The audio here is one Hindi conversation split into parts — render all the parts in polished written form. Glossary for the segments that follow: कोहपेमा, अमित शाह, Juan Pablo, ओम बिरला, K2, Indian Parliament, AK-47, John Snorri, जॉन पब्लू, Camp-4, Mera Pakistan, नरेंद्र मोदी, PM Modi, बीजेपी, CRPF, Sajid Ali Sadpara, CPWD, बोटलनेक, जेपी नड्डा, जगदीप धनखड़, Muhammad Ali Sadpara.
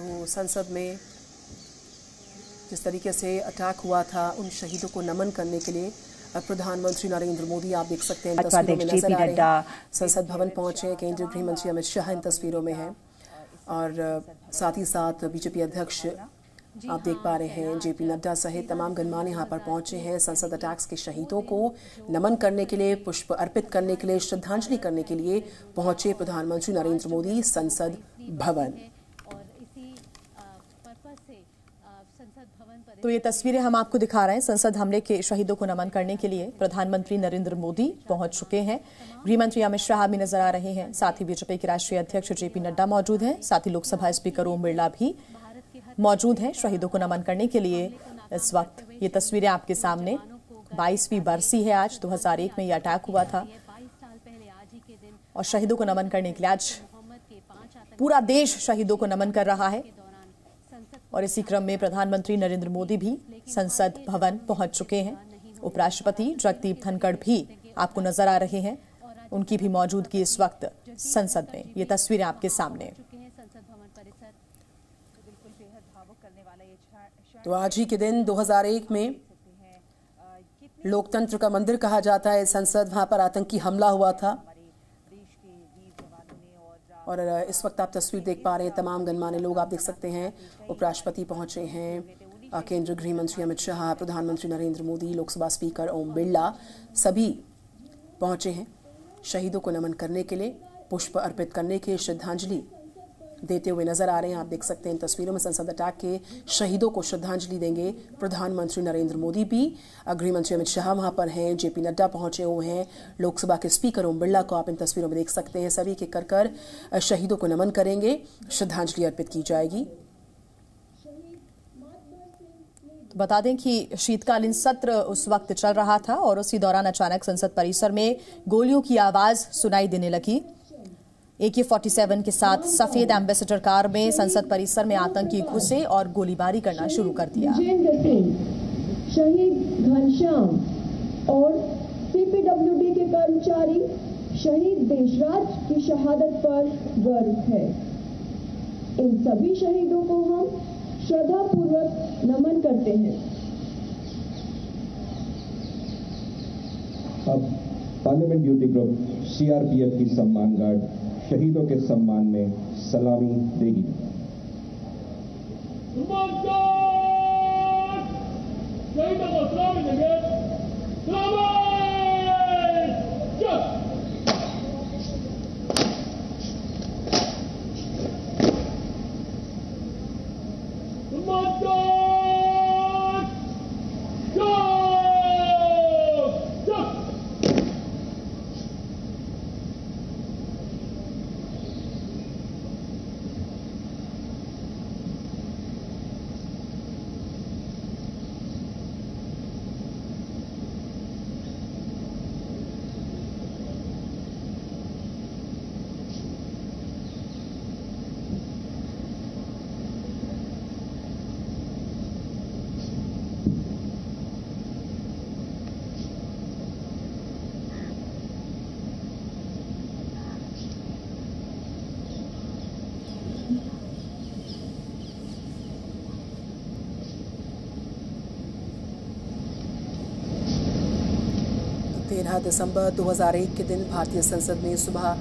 तो संसद में जिस तरीके से अटैक हुआ था उन शहीदों को नमन करने के लिए प्रधानमंत्री नरेंद्र मोदी आप देख सकते हैं तस्वीरों में नजर आ रहे हैं। संसद भवन पहुंचे केंद्रीय गृह मंत्री अमित शाह इन तस्वीरों में हैं और साथ ही साथ बीजेपी अध्यक्ष आप देख पा रहे हैं जेपी नड्डा सहित तमाम गणमान्य यहाँ पर पहुंचे हैं। संसद अटैक्स के शहीदों को नमन करने के लिए, पुष्प अर्पित करने के लिए, श्रद्धांजलि करने के लिए पहुंचे प्रधानमंत्री नरेंद्र मोदी संसद भवन। तो ये तस्वीरें हम आपको दिखा रहे हैं, संसद हमले के शहीदों को नमन करने के लिए प्रधानमंत्री नरेंद्र मोदी पहुंच चुके हैं। गृहमंत्री अमित शाह भी नजर आ रहे हैं, साथ ही बीजेपी के राष्ट्रीय अध्यक्ष जेपी नड्डा मौजूद हैं, साथ ही लोकसभा स्पीकर ओम बिरला भी मौजूद हैं शहीदों को नमन करने के लिए। इस वक्त ये तस्वीरें आपके सामने, 22वीं बरसी है आज, 2001 में ये अटैक हुआ था और शहीदों को नमन करने के लिए आज पूरा देश शहीदों को नमन कर रहा है और इसी क्रम में प्रधानमंत्री नरेंद्र मोदी भी संसद भवन पहुंच चुके हैं। उपराष्ट्रपति जगदीप धनखड़ भी आपको नजर आ रहे हैं, उनकी भी मौजूदगी इस वक्त संसद में। ये तस्वीरें आपके सामने। तो आज ही के दिन 2001 में लोकतंत्र का मंदिर कहा जाता है संसद, वहां पर आतंकी हमला हुआ था और इस वक्त आप तस्वीर देख पा रहे हैं, तमाम गणमान्य लोग आप देख सकते हैं। उपराष्ट्रपति पहुंचे हैं, केंद्रीय गृह मंत्री अमित शाह, प्रधानमंत्री नरेंद्र मोदी, लोकसभा स्पीकर ओम बिरला सभी पहुंचे हैं शहीदों को नमन करने के लिए, पुष्प अर्पित करने के लिए, श्रद्धांजलि देते हुए नजर आ रहे हैं। आप देख सकते हैं इन तस्वीरों में संसद अटैक के शहीदों को श्रद्धांजलि देंगे प्रधानमंत्री नरेंद्र मोदी भी। गृहमंत्री अमित शाह वहां पर हैं, जेपी नड्डा पहुंचे हुए हैं, लोकसभा के स्पीकर ओम बिरला को आप इन तस्वीरों में देख सकते हैं। सभी के कर शहीदों को नमन करेंगे, श्रद्धांजलि अर्पित की जाएगी। तो बता दें कि शीतकालीन सत्र उस वक्त चल रहा था और उसी दौरान अचानक संसद परिसर में गोलियों की आवाज सुनाई देने लगी। AK-47 के साथ सफेद एम्बेसडर कार में संसद परिसर में आतंकी घुसे और गोलीबारी करना शुरू कर दिया। शहीद घनश्याम और CPWD के कर्मचारी शहीद देशराज की शहादत पर गर्व है। इन सभी शहीदों को हम श्रद्धा पूर्वक नमन करते हैं। अब पार्लियामेंट ड्यूटी ग्रुप CRPF की सम्मान गार्ड शहीदों के सम्मान में सलामी देगी। दिसंबर 2001 के दिन भारतीय संसद में सुबह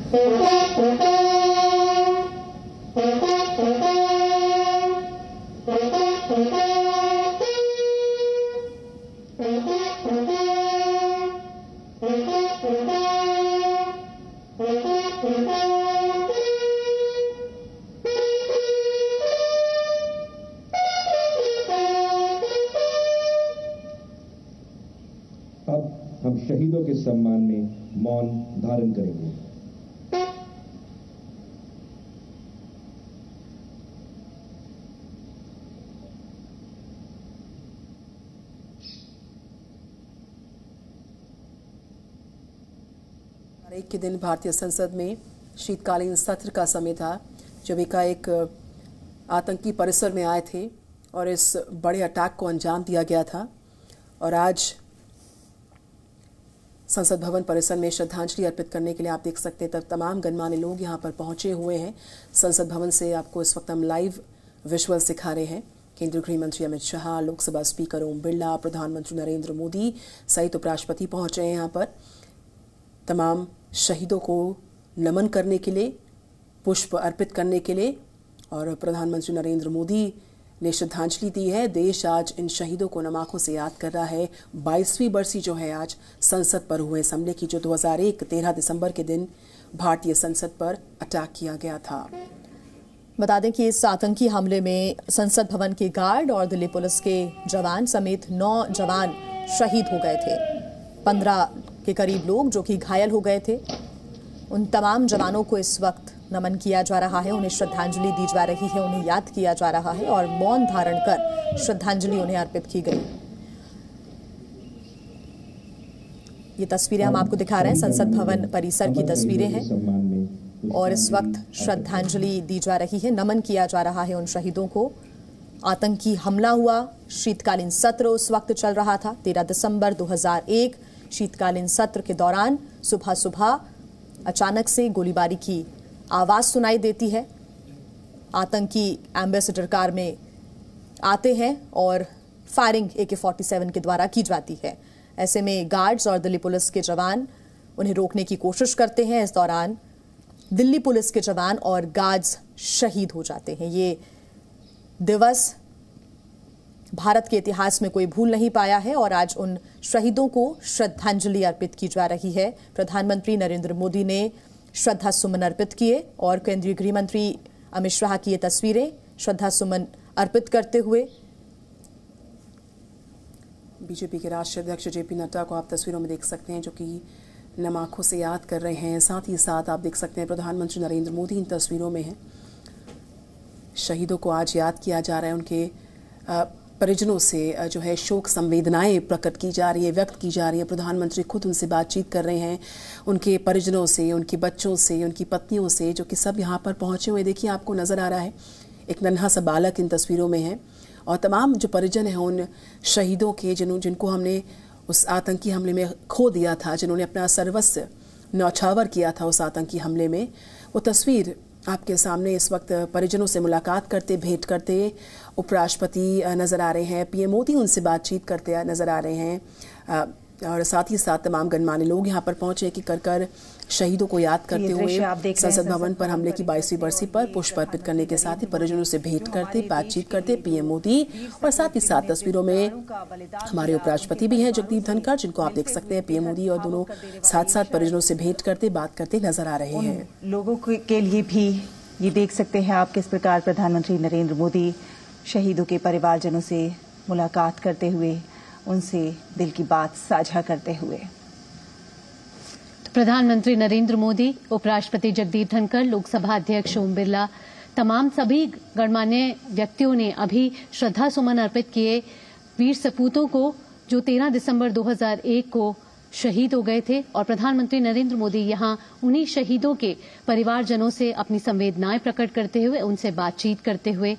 हम शहीदों के सम्मान में मौन धारण करेंगे। एक के दिन भारतीय संसद में शीतकालीन सत्र का समय था जब एकाएक आतंकी परिसर में आए थे और इस बड़े अटैक को अंजाम दिया गया था और आज संसद भवन परिसर में श्रद्धांजलि अर्पित करने के लिए आप देख सकते हैं तब तमाम गणमान्य लोग यहां पर पहुंचे हुए हैं। संसद भवन से आपको इस वक्त हम लाइव विजुअल दिखा रहे हैं। केंद्रीय गृह मंत्री अमित शाह, लोकसभा स्पीकर ओम बिरला, प्रधानमंत्री नरेंद्र मोदी सहित उपराष्ट्रपति पहुंचे हैं। यहां पर तमाम शहीदों को नमन करने के लिए, पुष्प अर्पित करने के लिए, और प्रधानमंत्री नरेंद्र मोदी ने श्रद्धांजलि दी है। देश आज इन शहीदों को नम आंखों से याद कर रहा है। 22वीं बरसी जो है आज संसद पर हुए इस हमले की, जो 2001 13 दिसंबर के दिन भारतीय संसद पर अटैक किया गया था। बता दें कि इस आतंकी हमले में संसद भवन के गार्ड और दिल्ली पुलिस के जवान समेत 9 जवान शहीद हो गए थे। 15 के करीब लोग जो कि घायल हो गए थे, उन तमाम जवानों को इस वक्त नमन किया जा रहा है, उन्हें श्रद्धांजलि दी जा रही है, उन्हें याद किया जा रहा है और मौन धारण कर श्रद्धांजलि उन्हें अर्पित की गई। ये तस्वीरें हम आपको दिखा रहे हैं, संसद भवन परिसर की तस्वीरें हैं और इस वक्त श्रद्धांजलि दी जा रही है, नमन किया जा रहा है उन शहीदों को। आतंकी हमला हुआ, शीतकालीन सत्र उस वक्त चल रहा था। 13 दिसंबर 2001 शीतकालीन सत्र के दौरान सुबह सुबह अचानक से गोलीबारी की आवाज़ सुनाई देती है। आतंकी एम्बेसडर कार में आते हैं और फायरिंग AK-47 के द्वारा की जाती है। ऐसे में गार्ड्स और दिल्ली पुलिस के जवान उन्हें रोकने की कोशिश करते हैं। इस दौरान दिल्ली पुलिस के जवान और गार्ड्स शहीद हो जाते हैं। ये दिवस भारत के इतिहास में कोई भूल नहीं पाया है और आज उन शहीदों को श्रद्धांजलि अर्पित की जा रही है। प्रधानमंत्री नरेंद्र मोदी ने श्रद्धा सुमन अर्पित किए और केंद्रीय गृह मंत्री अमित शाह की ये तस्वीरें श्रद्धा सुमन अर्पित करते हुए। बीजेपी के राष्ट्रीय अध्यक्ष जेपी नड्डा को आप तस्वीरों में देख सकते हैं, जो कि नम आंखों से याद कर रहे हैं। साथ ही साथ आप देख सकते हैं प्रधानमंत्री नरेंद्र मोदी इन तस्वीरों में हैं। शहीदों को आज याद किया जा रहा है, उनके परिजनों से जो है शोक संवेदनाएं प्रकट की जा रही है, व्यक्त की जा रही है। प्रधानमंत्री खुद उनसे बातचीत कर रहे हैं, उनके परिजनों से, उनके बच्चों से, उनकी पत्नियों से, जो कि सब यहाँ पर पहुँचे हुए देखिए आपको नज़र आ रहा है। एक नन्हा सा बालक इन तस्वीरों में है और तमाम जो परिजन हैं उन शहीदों के जिनको हमने उस आतंकी हमले में खो दिया था, जिन्होंने अपना सर्वस्व न्यौछावर किया था उस आतंकी हमले में। वो तस्वीर आपके सामने इस वक्त परिजनों से मुलाकात करते, भेंट करते उपराष्ट्रपति नज़र आ रहे हैं। PM मोदी उनसे बातचीत करते नज़र आ रहे हैं और साथ ही साथ तमाम गणमान्य लोग यहाँ पर पहुँचे कि कर शहीदों को याद करते हुए संसद भवन पर हमले की 22वीं बरसी पर पुष्प अर्पित करने के साथ ही परिजनों से भेंट करते, बातचीत करते PM मोदी। और साथ ही साथ तस्वीरों में हमारे उपराष्ट्रपति भी हैं जगदीप धनखड़, जिनको आप देख सकते हैं। PM मोदी और दोनों साथ साथ परिजनों से भेंट करते, बात करते नजर आ रहे हैं। लोगों के लिए भी ये देख सकते हैं आप किस प्रकार प्रधानमंत्री नरेंद्र मोदी शहीदों के परिवारजनों से मुलाकात करते हुए, उनसे दिल की बात साझा करते हुए। प्रधानमंत्री नरेंद्र मोदी, उपराष्ट्रपति जगदीप धनखड़, लोकसभा अध्यक्ष ओम बिरला, तमाम सभी गणमान्य व्यक्तियों ने अभी श्रद्धा सुमन अर्पित किए वीर सपूतों को, जो 13 दिसंबर 2001 को शहीद हो गए थे। और प्रधानमंत्री नरेंद्र मोदी यहां उन्हीं शहीदों के परिवारजनों से अपनी संवेदनाएं प्रकट करते हुए, उनसे बातचीत करते हुए।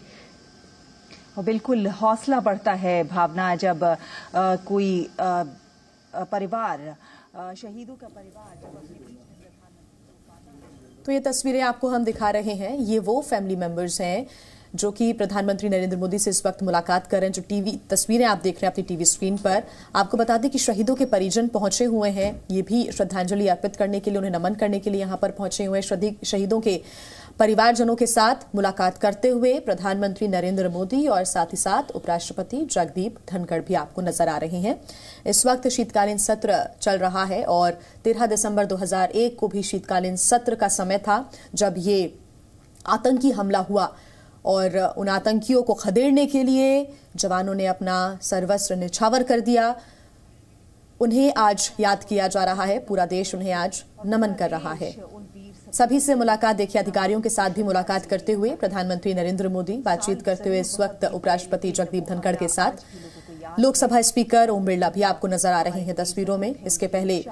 और बिल्कुल हौसला बढ़ता है भावना जब कोई परिवार शहीदों का परिवार। तो ये तस्वीरें आपको हम दिखा रहे हैं, ये वो फैमिली मेंबर्स हैं जो कि प्रधानमंत्री नरेंद्र मोदी से इस वक्त मुलाकात कर रहे हैं। जो टीवी तस्वीरें आप देख रहे हैं अपनी टीवी स्क्रीन पर, आपको बता दें कि शहीदों के परिजन पहुंचे हुए हैं, ये भी श्रद्धांजलि अर्पित करने के लिए, उन्हें नमन करने के लिए यहाँ पर पहुंचे हुए हैं। शहीदों के परिवारजनों के साथ मुलाकात करते हुए प्रधानमंत्री नरेंद्र मोदी और साथ ही साथ उपराष्ट्रपति जगदीप धनखड़ भी आपको नजर आ रहे हैं। इस वक्त शीतकालीन सत्र चल रहा है और 13 दिसंबर 2001 को भी शीतकालीन सत्र का समय था, जब ये आतंकी हमला हुआ और उन आतंकियों को खदेड़ने के लिए जवानों ने अपना सर्वस्व न्यौछावर कर दिया। उन्हें आज याद किया जा रहा है, पूरा देश उन्हें आज नमन कर रहा है। सभी से मुलाकात देखिए, अधिकारियों के साथ भी मुलाकात करते हुए प्रधानमंत्री नरेंद्र मोदी, बातचीत करते हुए इस वक्त उपराष्ट्रपति जगदीप धनखड़ के साथ। लोकसभा स्पीकर ओम बिरला भी आपको नजर आ रहे हैं तस्वीरों में। इसके पहले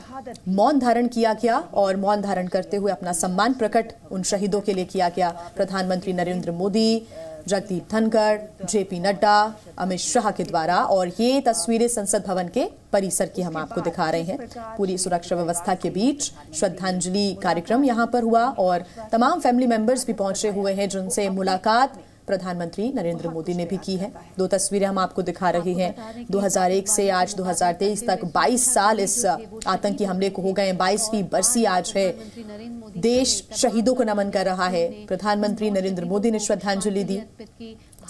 मौन धारण किया गया और मौन धारण करते हुए अपना सम्मान प्रकट उन शहीदों के लिए किया गया। प्रधानमंत्री नरेंद्र मोदी, जगदीप धनखड़, जेपी नड्डा, अमित शाह के द्वारा। और ये तस्वीरें संसद भवन के परिसर की हम आपको दिखा रहे हैं। पूरी सुरक्षा व्यवस्था के बीच श्रद्धांजलि कार्यक्रम यहाँ पर हुआ और तमाम फैमिली मेंबर्स भी पहुंचे हुए हैं, जिनसे मुलाकात, प्रधानमंत्री नरेंद्र मोदी ने भी की है। दो तस्वीरें हम आपको दिखा रहे हैं। 2001 से आज 2023 तक 22 साल इस आतंकी हमले को हो गए। 22वीं बरसी आज है। देश शहीदों को नमन कर रहा है। प्रधानमंत्री नरेंद्र मोदी ने श्रद्धांजलि दी।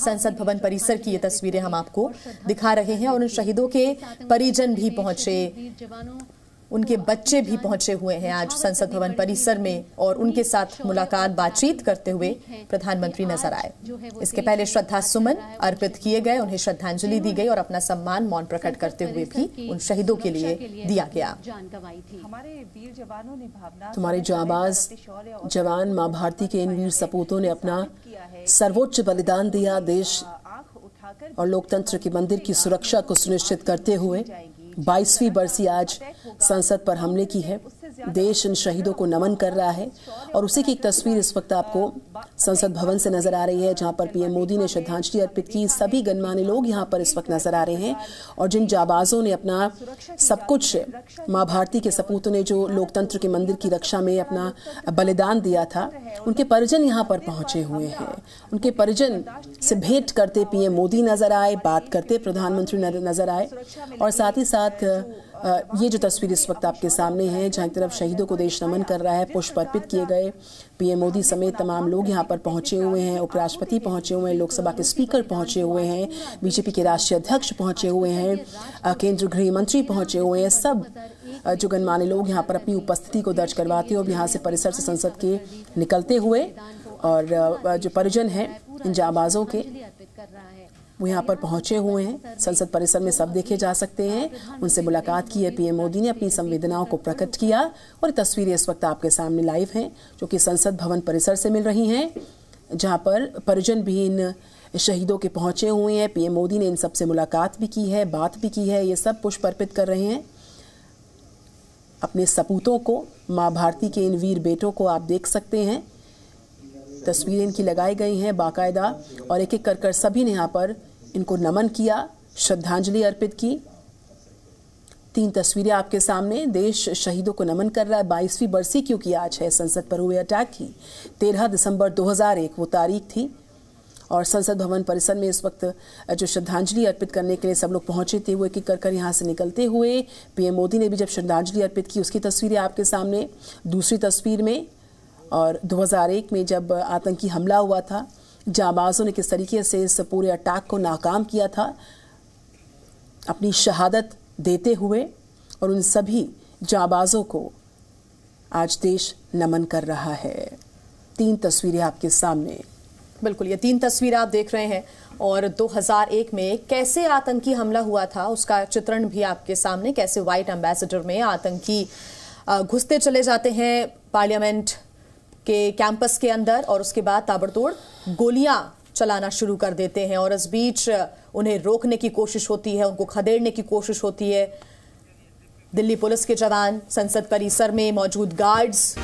संसद भवन परिसर की ये तस्वीरें हम आपको दिखा रहे हैं और उन शहीदों के परिजन भी पहुंचे, उनके बच्चे भी पहुंचे हुए हैं आज संसद भवन परिसर में और उनके साथ मुलाकात बातचीत करते हुए प्रधानमंत्री नजर आए। इसके पहले श्रद्धा सुमन अर्पित किए गए, उन्हें श्रद्धांजलि दी गई और अपना सम्मान मौन प्रकट करते हुए भी उन शहीदों के लिए दिया गया। तुम्हारे जांबाज जवान मां भारती के इन वीर सपूतों ने अपना सर्वोच्च बलिदान दिया। देश और लोकतंत्र के मंदिर की सुरक्षा को सुनिश्चित करते हुए 22वीं बरसी आज संसद पर हमले की है। देश इन शहीदों को नमन कर रहा है और उसी की एक तस्वीर इस वक्त आपको संसद भवन से नजर आ रही है, जहां पर पीएम मोदी ने श्रद्धांजलि अर्पित की। सभी गणमान्य लोग यहां पर इस वक्त नजर आ रहे हैं और जिन जाबाजों ने अपना सब कुछ, मां भारती के सपूतों ने जो लोकतंत्र के मंदिर की रक्षा में अपना बलिदान दिया था, उनके परिजन यहाँ पर पहुंचे हुए हैं। उनके परिजन से भेंट करते पीएम मोदी नजर आए, बात करते प्रधानमंत्री नजर आए और साथ ही साथ ये जो तस्वीर इस वक्त आपके सामने है, जहाँ एक तरफ शहीदों को देश नमन कर रहा है, पुष्प अर्पित किए गए, पीएम मोदी समेत तमाम लोग यहाँ पर पहुंचे हुए हैं। उपराष्ट्रपति पहुंचे हुए हैं, लोकसभा के स्पीकर पहुंचे हुए हैं, बीजेपी के राष्ट्रीय अध्यक्ष पहुंचे हुए हैं, केंद्रीय गृह मंत्री पहुंचे हुए हैं। सब जो गणमान्य लोग यहाँ पर अपनी उपस्थिति को दर्ज करवाते हुए यहाँ से परिसर से संसद के निकलते हुए और जो परिजन हैं इन जांबाजों के, वो यहाँ पर पहुंचे हुए हैं। संसद परिसर में सब देखे जा सकते हैं। उनसे मुलाकात की है पीएम मोदी ने, अपनी संवेदनाओं को प्रकट किया और तस्वीरें इस वक्त आपके सामने लाइव हैं जो कि संसद भवन परिसर से मिल रही हैं, जहाँ पर परिजन भी इन शहीदों के पहुंचे हुए हैं। पीएम मोदी ने इन सबसे मुलाकात भी की है, बात भी की है। ये सब पुष्प अर्पित कर रहे हैं अपने सपूतों को, माँ भारती के इन वीर बेटों को। आप देख सकते हैं तस्वीरें इनकी लगाई गई हैं बाकायदा और एक एक कर सभी ने यहाँ पर इनको नमन किया, श्रद्धांजलि अर्पित की। 3 तस्वीरें आपके सामने। देश शहीदों को नमन कर रहा है। 22वीं बरसी क्योंकि आज है संसद पर हुए अटैक की। 13 दिसंबर 2001 वो तारीख थी और संसद भवन परिसर में इस वक्त जो श्रद्धांजलि अर्पित करने के लिए सब लोग पहुंचे थे, वो एक एक कर यहाँ से निकलते हुए पीएम मोदी ने भी जब श्रद्धांजलि अर्पित की, उसकी तस्वीरें आपके सामने। दूसरी तस्वीर में और 2001 में जब आतंकी हमला हुआ था, जांबाजों ने किस तरीके से इस पूरे अटैक को नाकाम किया था अपनी शहादत देते हुए, और उन सभी जांबाजों को आज देश नमन कर रहा है। 3 तस्वीरें आपके सामने। बिल्कुल, ये 3 तस्वीरें आप देख रहे हैं और 2001 में कैसे आतंकी हमला हुआ था उसका चित्रण भी आपके सामने। कैसे व्हाइट एम्बेसडर में आतंकी घुसते चले जाते हैं पार्लियामेंट के कैंपस के अंदर और उसके बाद ताबड़तोड़ गोलियां चलाना शुरू कर देते हैं और इस बीच उन्हें रोकने की कोशिश होती है, उनको खदेड़ने की कोशिश होती है। दिल्ली पुलिस के जवान, संसद परिसर में मौजूद गार्ड्स।